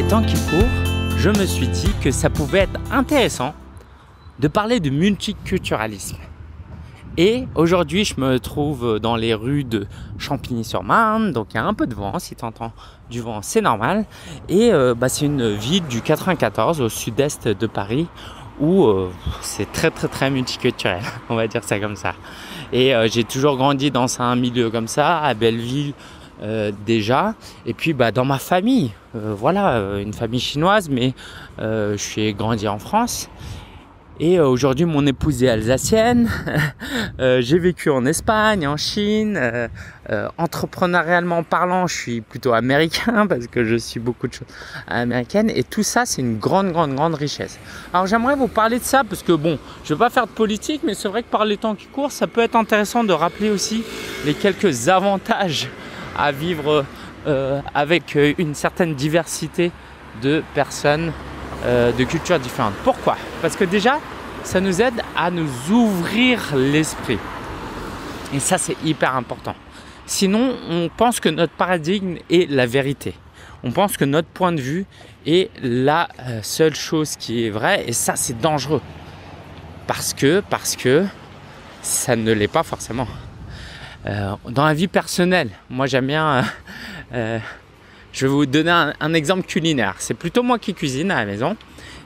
les temps qui courent, je me suis dit que ça pouvait être intéressant de parler de multiculturalisme. Et aujourd'hui, je me trouve dans les rues de Champigny-sur-Marne, donc il y a un peu de vent, si tu entends du vent, c'est normal. Et c'est une ville du 94 au sud-est de Paris où c'est très multiculturel, on va dire ça comme ça. Et j'ai toujours grandi dans un milieu comme ça, à Belleville déjà, et puis dans ma famille, une famille chinoise, mais je suis grandi en France. Et aujourd'hui, mon épouse est alsacienne, j'ai vécu en Espagne, en Chine, entrepreneurialement parlant, je suis plutôt américain parce que je suis beaucoup de choses américaines. Et tout ça, c'est une grande richesse. Alors j'aimerais vous parler de ça parce que je ne vais pas faire de politique, mais c'est vrai que par les temps qui courent, ça peut être intéressant de rappeler aussi les quelques avantages à vivre avec une certaine diversité de personnes, de cultures différentes. Pourquoi? Parce que déjà, ça nous aide à nous ouvrir l'esprit. Et ça, c'est hyper important. Sinon, on pense que notre paradigme est la vérité. On pense que notre point de vue est la seule chose qui est vraie. Et ça, c'est dangereux. Parce que ça ne l'est pas forcément. Dans la vie personnelle, moi, j'aime bien... je vais vous donner un exemple culinaire. C'est plutôt moi qui cuisine à la maison.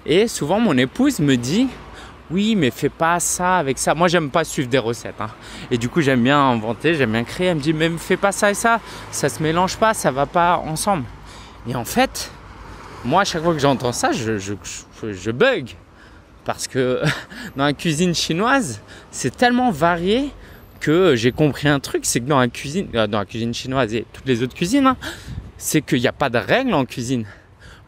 Et souvent, mon épouse me dit « Oui, mais fais pas ça avec ça. » Moi, j'aime pas suivre des recettes. Hein. Et du coup, j'aime bien inventer, j'aime bien créer. Elle me dit « Mais fais pas ça et ça. Ça se mélange pas, ça va pas ensemble. » Et en fait, moi, à chaque fois que j'entends ça, je bug. Parce que dans la cuisine chinoise, c'est tellement varié que j'ai compris un truc. C'est que dans la cuisine chinoise et toutes les autres cuisines, hein, c'est qu'il n'y a pas de règles en cuisine.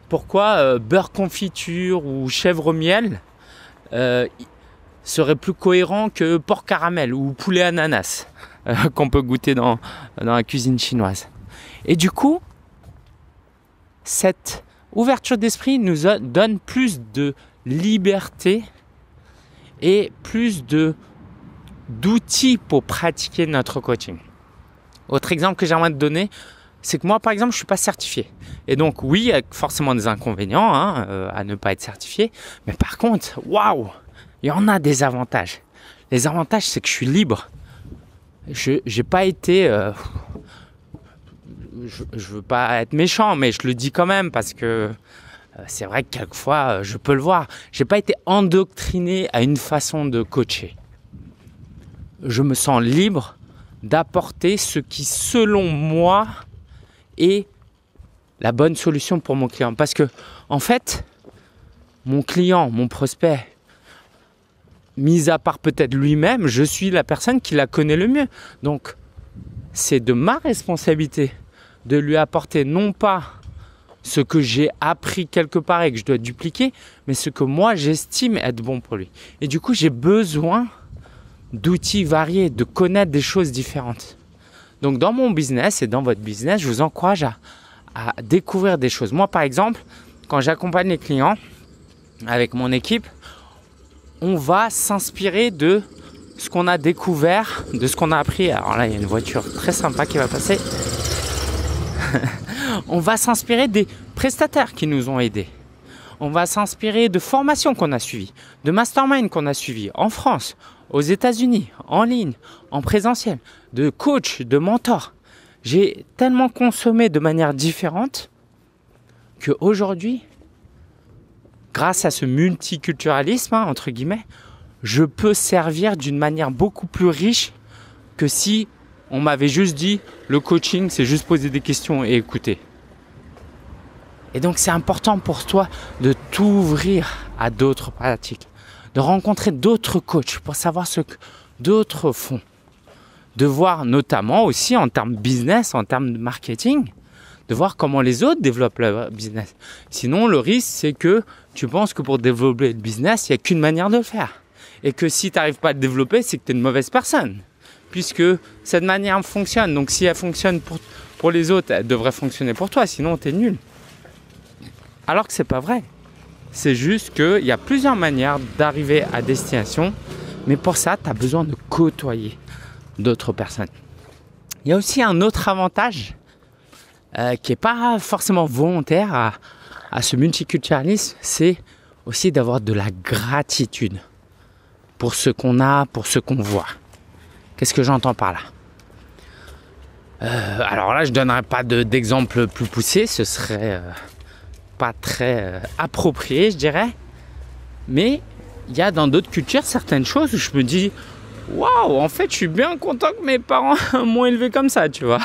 Pourquoi beurre confiture ou chèvre miel serait plus cohérent que porc caramel ou poulet ananas qu'on peut goûter dans la cuisine chinoise. Et du coup, cette ouverture d'esprit nous donne plus de liberté et plus d'outils pour pratiquer notre coaching. Autre exemple que j'aimerais te donner, c'est que moi, par exemple, je ne suis pas certifié. Et donc, oui, il y a forcément des inconvénients à ne pas être certifié. Mais par contre, waouh, il y en a des avantages. Les avantages, c'est que je suis libre. Je n'ai pas été... je veux pas être méchant, mais je le dis quand même parce que c'est vrai que quelquefois, je peux le voir. Je n'ai pas été endoctriné à une façon de coacher. Je me sens libre d'apporter ce qui, selon moi... et la bonne solution pour mon client. Parce que, en fait, mon client, mon prospect, mis à part peut-être lui-même, je suis la personne qui la connaît le mieux. Donc, c'est de ma responsabilité de lui apporter non pas ce que j'ai appris quelque part et que je dois dupliquer, mais ce que moi, j'estime être bon pour lui. Et du coup, j'ai besoin d'outils variés, de connaître des choses différentes. Donc dans mon business et dans votre business, je vous encourage à découvrir des choses. Moi par exemple, quand j'accompagne les clients avec mon équipe, on va s'inspirer de ce qu'on a découvert, de ce qu'on a appris. Alors là, il y a une voiture très sympa qui va passer. On va s'inspirer des prestataires qui nous ont aidés. On va s'inspirer de formations qu'on a suivies, de mastermind qu'on a suivies en France, aux États-Unis, en ligne, en présentiel, de coach, de mentor. J'ai tellement consommé de manière différente qu'aujourd'hui, grâce à ce multiculturalisme, hein, entre guillemets, je peux servir d'une manière beaucoup plus riche que si on m'avait juste dit le coaching, c'est juste poser des questions et écouter. Et donc, c'est important pour toi de t'ouvrir à d'autres pratiques, de rencontrer d'autres coachs pour savoir ce que d'autres font, de voir notamment aussi en termes business, en termes de marketing, de voir comment les autres développent leur business. Sinon, le risque, c'est que tu penses que pour développer le business, il n'y a qu'une manière de le faire. Et que si tu n'arrives pas à le développer, c'est que tu es une mauvaise personne, puisque cette manière fonctionne. Donc, si elle fonctionne pour les autres, elle devrait fonctionner pour toi, sinon tu es nul. Alors que c'est pas vrai. C'est juste qu'il y a plusieurs manières d'arriver à destination. Mais pour ça, tu as besoin de côtoyer d'autres personnes. Il y a aussi un autre avantage qui n'est pas forcément volontaire à, à ce multiculturalisme, c'est aussi d'avoir de la gratitude pour ce qu'on a, pour ce qu'on voit. Qu'est-ce que j'entends par là? Alors là, je ne donnerai pas d'exemple plus poussé, ce serait pas très approprié, je dirais. Mais il y a dans d'autres cultures certaines choses où je me dis waouh, en fait, je suis bien content que mes parents m'ont élevé comme ça, tu vois.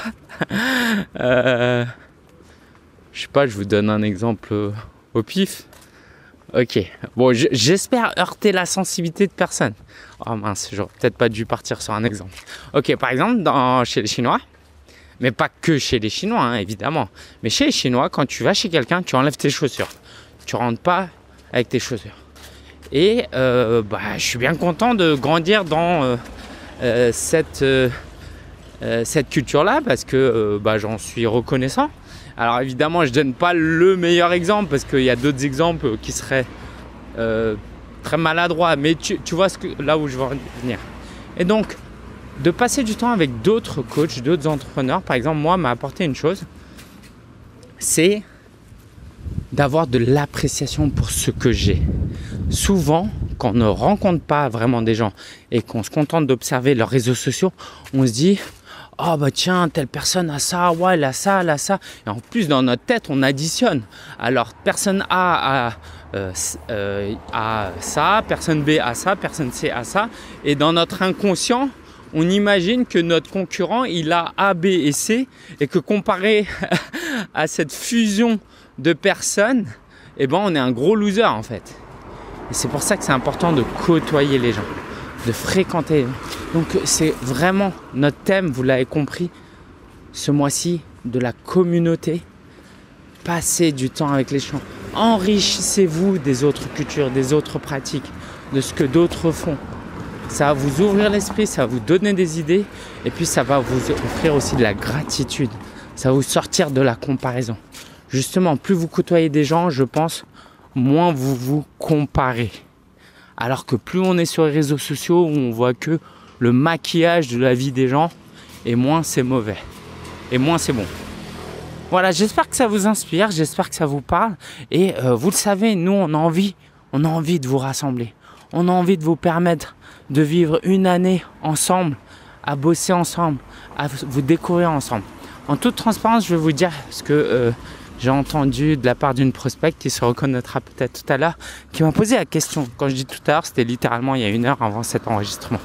Je sais pas, je vous donne un exemple au pif. Ok, bon, j'espère heurter la sensibilité de personne. Oh mince, j'aurais peut-être pas dû partir sur un exemple. Ok, par exemple, chez les Chinois, mais pas que chez les Chinois, hein, évidemment. Mais chez les Chinois, quand tu vas chez quelqu'un, tu enlèves tes chaussures. Tu rentres pas avec tes chaussures. Et je suis bien content de grandir dans cette culture-là parce que j'en suis reconnaissant. Alors évidemment, je ne donne pas le meilleur exemple parce qu'il y a d'autres exemples qui seraient très maladroits. Mais tu vois là où je veux venir. Et donc, de passer du temps avec d'autres coachs, d'autres entrepreneurs, par exemple, moi, m'a apporté une chose, c'est d'avoir de l'appréciation pour ce que j'ai. Souvent, quand on ne rencontre pas vraiment des gens et qu'on se contente d'observer leurs réseaux sociaux, on se dit... Ah bah tiens, telle personne a ça, ouais, elle a ça, elle a ça. Et en plus, dans notre tête, on additionne. Alors, personne A a ça, personne B a ça, personne C a ça. Et dans notre inconscient, on imagine que notre concurrent, il a A, B et C. Et que comparé à cette fusion de personnes, eh ben, on est un gros loser en fait. Et c'est pour ça que c'est important de côtoyer les gens, de fréquenter. Donc c'est vraiment notre thème, vous l'avez compris, ce mois-ci, de la communauté. Passez du temps avec les gens. Enrichissez-vous des autres cultures, des autres pratiques, de ce que d'autres font. Ça va vous ouvrir l'esprit, ça va vous donner des idées et puis ça va vous offrir aussi de la gratitude. Ça va vous sortir de la comparaison. Justement, plus vous côtoyez des gens, je pense, moins vous vous comparez. Alors que plus on est sur les réseaux sociaux où on voit que le maquillage de la vie des gens, et moins c'est mauvais, et moins c'est bon. Voilà, j'espère que ça vous inspire, j'espère que ça vous parle. Et vous le savez, nous on a envie de vous rassembler. On a envie de vous permettre de vivre une année ensemble, à bosser ensemble, à vous découvrir ensemble. En toute transparence, je vais vous dire ce que... j'ai entendu de la part d'une prospect qui se reconnaîtra peut-être tout à l'heure, qui m'a posé la question. Quand je dis tout à l'heure, c'était littéralement il y a une heure avant cet enregistrement.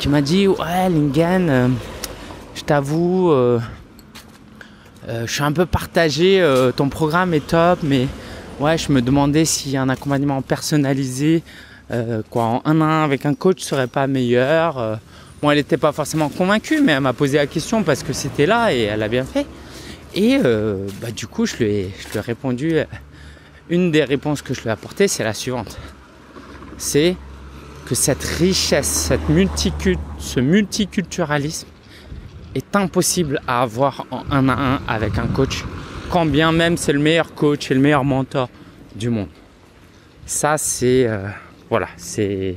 Qui m'a dit « Ouais, Ling-en, je t'avoue, je suis un peu partagé, ton programme est top, mais ouais, je me demandais si un accompagnement personnalisé, en 1 à 1 avec un coach serait pas meilleur. » Bon, elle n'était pas forcément convaincue, mais elle m'a posé la question parce que c'était là et elle a bien fait. Et du coup, je lui ai répondu, une des réponses que je lui ai apportées, c'est la suivante. C'est que cette richesse, ce multiculturalisme est impossible à avoir en 1 à 1 avec un coach, quand bien même c'est le meilleur coach et le meilleur mentor du monde. Ça, c'est c'est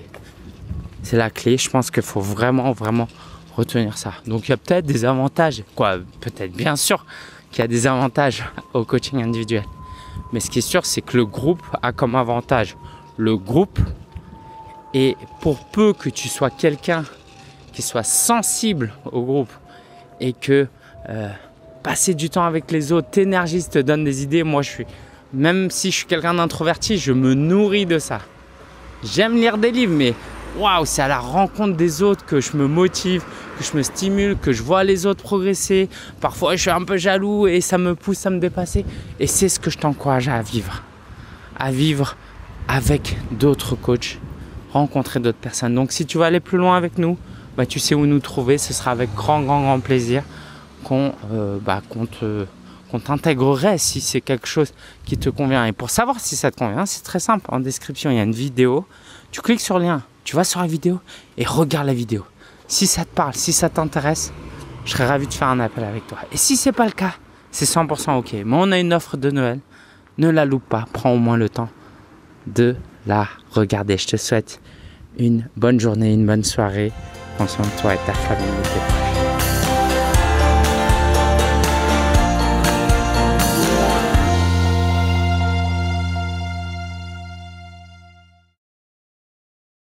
la clé. Je pense qu'il faut vraiment, vraiment retenir ça. Donc, il y a peut-être des avantages. Peut-être, bien sûr qu'il y a des avantages au coaching individuel. Mais ce qui est sûr, c'est que le groupe a comme avantage le groupe. Et pour peu que tu sois quelqu'un qui soit sensible au groupe et que passer du temps avec les autres t'énergise, te donne des idées. Moi, même si je suis quelqu'un d'introverti, je me nourris de ça. J'aime lire des livres, mais waouh, c'est à la rencontre des autres que je me motive, que je me stimule, que je vois les autres progresser. Parfois, je suis un peu jaloux et ça me pousse à me dépasser. Et c'est ce que je t'encourage à vivre. À vivre avec d'autres coachs, rencontrer d'autres personnes. Donc, si tu veux aller plus loin avec nous, tu sais où nous trouver. Ce sera avec grand, grand, grand plaisir qu'on t'intégrerait si c'est quelque chose qui te convient. Et pour savoir si ça te convient, c'est très simple. En description, il y a une vidéo. Tu cliques sur le lien. Tu vas sur la vidéo et regarde la vidéo. Si ça te parle, si ça t'intéresse, je serais ravi de faire un appel avec toi. Et si ce n'est pas le cas, c'est 100% OK. Mais on a une offre de Noël. Ne la loupe pas. Prends au moins le temps de la regarder. Je te souhaite une bonne journée, une bonne soirée. Prends soin de toi et de ta famille.